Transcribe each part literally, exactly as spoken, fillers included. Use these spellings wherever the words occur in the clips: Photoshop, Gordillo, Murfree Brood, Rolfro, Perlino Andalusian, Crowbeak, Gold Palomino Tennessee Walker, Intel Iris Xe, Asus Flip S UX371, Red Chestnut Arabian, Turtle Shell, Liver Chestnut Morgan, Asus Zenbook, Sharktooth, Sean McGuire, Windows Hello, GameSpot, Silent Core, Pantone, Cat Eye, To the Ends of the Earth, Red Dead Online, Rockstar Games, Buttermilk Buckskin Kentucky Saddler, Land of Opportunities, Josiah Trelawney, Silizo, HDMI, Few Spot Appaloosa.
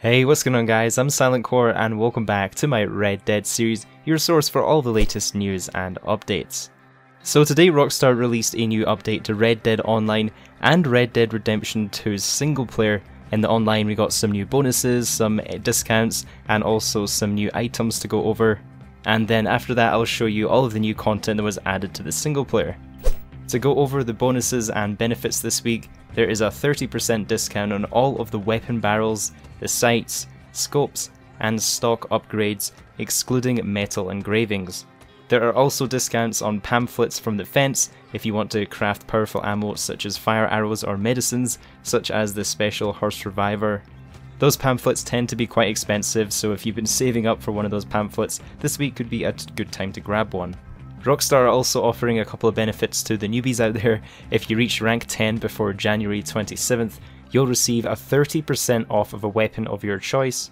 Hey, what's going on guys, I'm Silent Core and welcome back to my Red Dead series, your source for all the latest news and updates. So today Rockstar released a new update to Red Dead Online and Red Dead Redemption two's single player. In the online we got some new bonuses, some discounts and also some new items to go over. And then after that I'll show you all of the new content that was added to the single player. To go over the bonuses and benefits this week, there is a thirty percent discount on all of the weapon barrels, the sights, scopes and stock upgrades, excluding metal engravings. There are also discounts on pamphlets from the fence if you want to craft powerful ammo such as fire arrows or medicines, such as the special horse reviver. Those pamphlets tend to be quite expensive, so if you've been saving up for one of those pamphlets, this week could be a good time to grab one. Rockstar are also offering a couple of benefits to the newbies out there. If you reach rank ten before January twenty-seventh, you'll receive a thirty percent off of a weapon of your choice.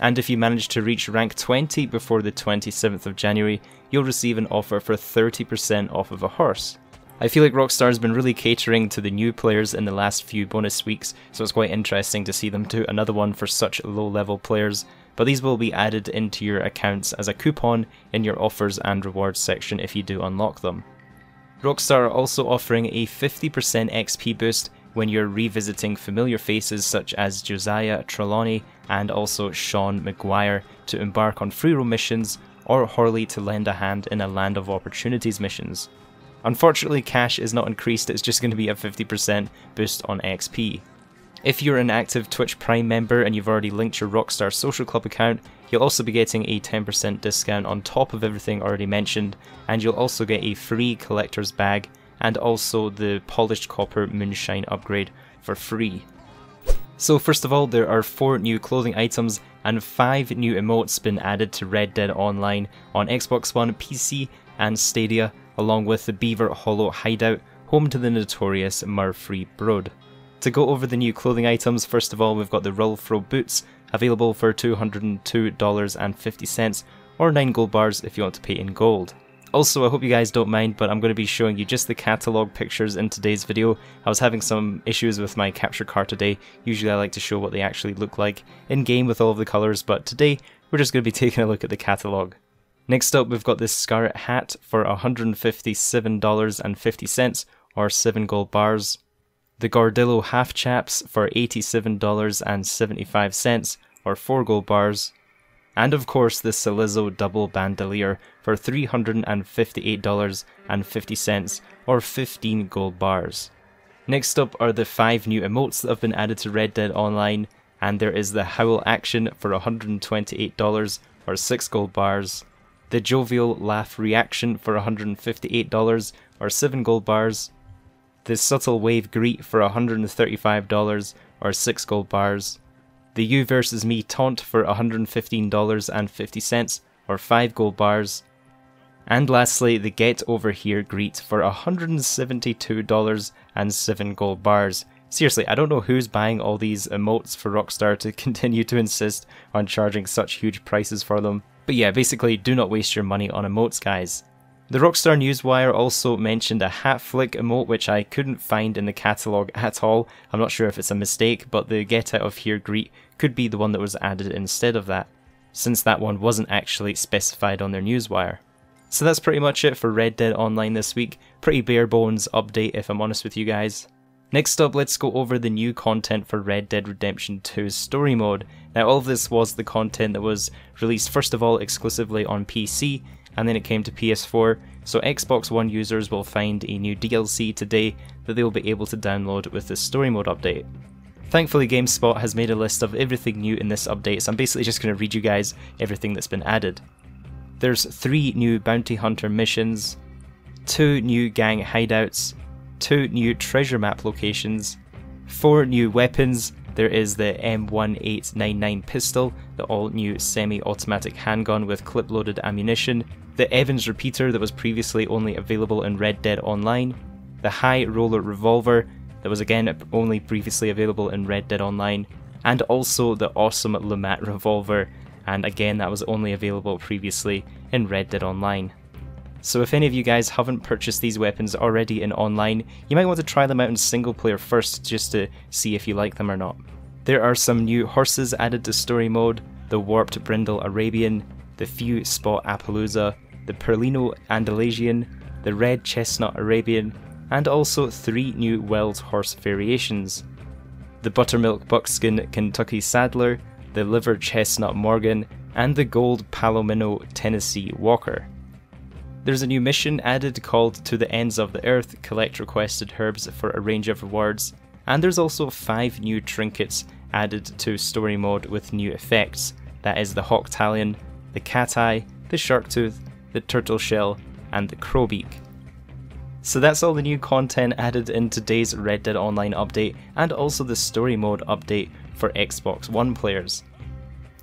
And if you manage to reach rank twenty before the twenty-seventh of January, you'll receive an offer for thirty percent off of a horse. I feel like Rockstar has been really catering to the new players in the last few bonus weeks, so it's quite interesting to see them do another one for such low level players. But these will be added into your accounts as a coupon in your offers and rewards section if you do unlock them. Rockstar are also offering a fifty percent X P boost when you're revisiting familiar faces such as Josiah Trelawney and also Sean McGuire to embark on free roam missions, or Horley to lend a hand in a Land of Opportunities missions. Unfortunately cash is not increased, it's just going to be a fifty percent boost on X P. If you're an active Twitch Prime member and you've already linked your Rockstar Social Club account, you'll also be getting a ten percent discount on top of everything already mentioned, and you'll also get a free collector's bag and also the polished copper moonshine upgrade for free. So first of all, there are four new clothing items and five new emotes been added to Red Dead Online on Xbox One, P C and Stadia, along with the Beaver Hollow Hideout, home to the notorious Murfree Brood. To go over the new clothing items, first of all we've got the Rolfro boots, available for two hundred two dollars and fifty cents or nine gold bars if you want to pay in gold. Also, I hope you guys don't mind, but I'm going to be showing you just the catalogue pictures in today's video. I was having some issues with my capture card today. Usually I like to show what they actually look like in game with all of the colours, but today we're just going to be taking a look at the catalogue. Next up we've got this scarlet hat for one hundred fifty-seven dollars and fifty cents or seven gold bars. The Gordillo half chaps for eighty-seven dollars and seventy-five cents or four gold bars. And of course the Silizo double bandolier for three hundred fifty-eight dollars and fifty cents or fifteen gold bars. Next up are the five new emotes that have been added to Red Dead Online, and there is the Howl Action for one hundred twenty-eight dollars or six gold bars. The Jovial Laugh Reaction for one hundred fifty-eight dollars or seven gold bars. The Subtle Wave Greet for one hundred thirty-five dollars or six gold bars. The You versus. Me Taunt for one hundred fifteen dollars and fifty cents or five gold bars. And lastly, the Get Over Here Greet for one hundred seventy-two dollars and seven gold bars. Seriously, I don't know who's buying all these emotes for Rockstar to continue to insist on charging such huge prices for them. But yeah, basically do not waste your money on emotes guys. The Rockstar Newswire also mentioned a hat flick emote which I couldn't find in the catalogue at all. I'm not sure if it's a mistake, but the Get Out of Here greet could be the one that was added instead of that, since that one wasn't actually specified on their newswire. So that's pretty much it for Red Dead Online this week. Pretty bare bones update if I'm honest with you guys. Next up, let's go over the new content for Red Dead Redemption two's story mode. Now all of this was the content that was released first of all exclusively on P C, and then it came to P S four, so Xbox One users will find a new D L C today that they will be able to download with this story mode update. Thankfully GameSpot has made a list of everything new in this update, so I'm basically just going to read you guys everything that's been added. There's three new bounty hunter missions, two new gang hideouts, two new treasure map locations, four new weapons. There is the M eighteen ninety-nine pistol, the all new semi-automatic handgun with clip-loaded ammunition, the Evans repeater that was previously only available in Red Dead Online, the High Roller Revolver that was again only previously available in Red Dead Online, and also the awesome LeMat revolver, and again that was only available previously in Red Dead Online. So if any of you guys haven't purchased these weapons already in online, you might want to try them out in single player first just to see if you like them or not. There are some new horses added to story mode, the Warped Brindle Arabian, the Few Spot Appaloosa, the Perlino Andalusian, the Red Chestnut Arabian, and also three new wild horse variations. The Buttermilk Buckskin Kentucky Saddler, the Liver Chestnut Morgan, and the Gold Palomino Tennessee Walker. There's a new mission added called To the Ends of the Earth, collect requested herbs for a range of rewards, and there's also five new trinkets added to story mode with new effects, that is the Hawktalon, the Cat Eye, the Sharktooth, the Turtle Shell, and the Crowbeak. So that's all the new content added in today's Red Dead Online update, and also the story mode update for Xbox One players.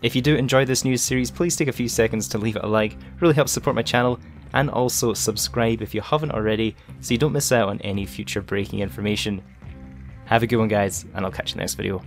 If you do enjoy this news series, please take a few seconds to leave it a like, it really helps support my channel, and also subscribe if you haven't already so you don't miss out on any future breaking information. Have a good one guys, and I'll catch you in the next video.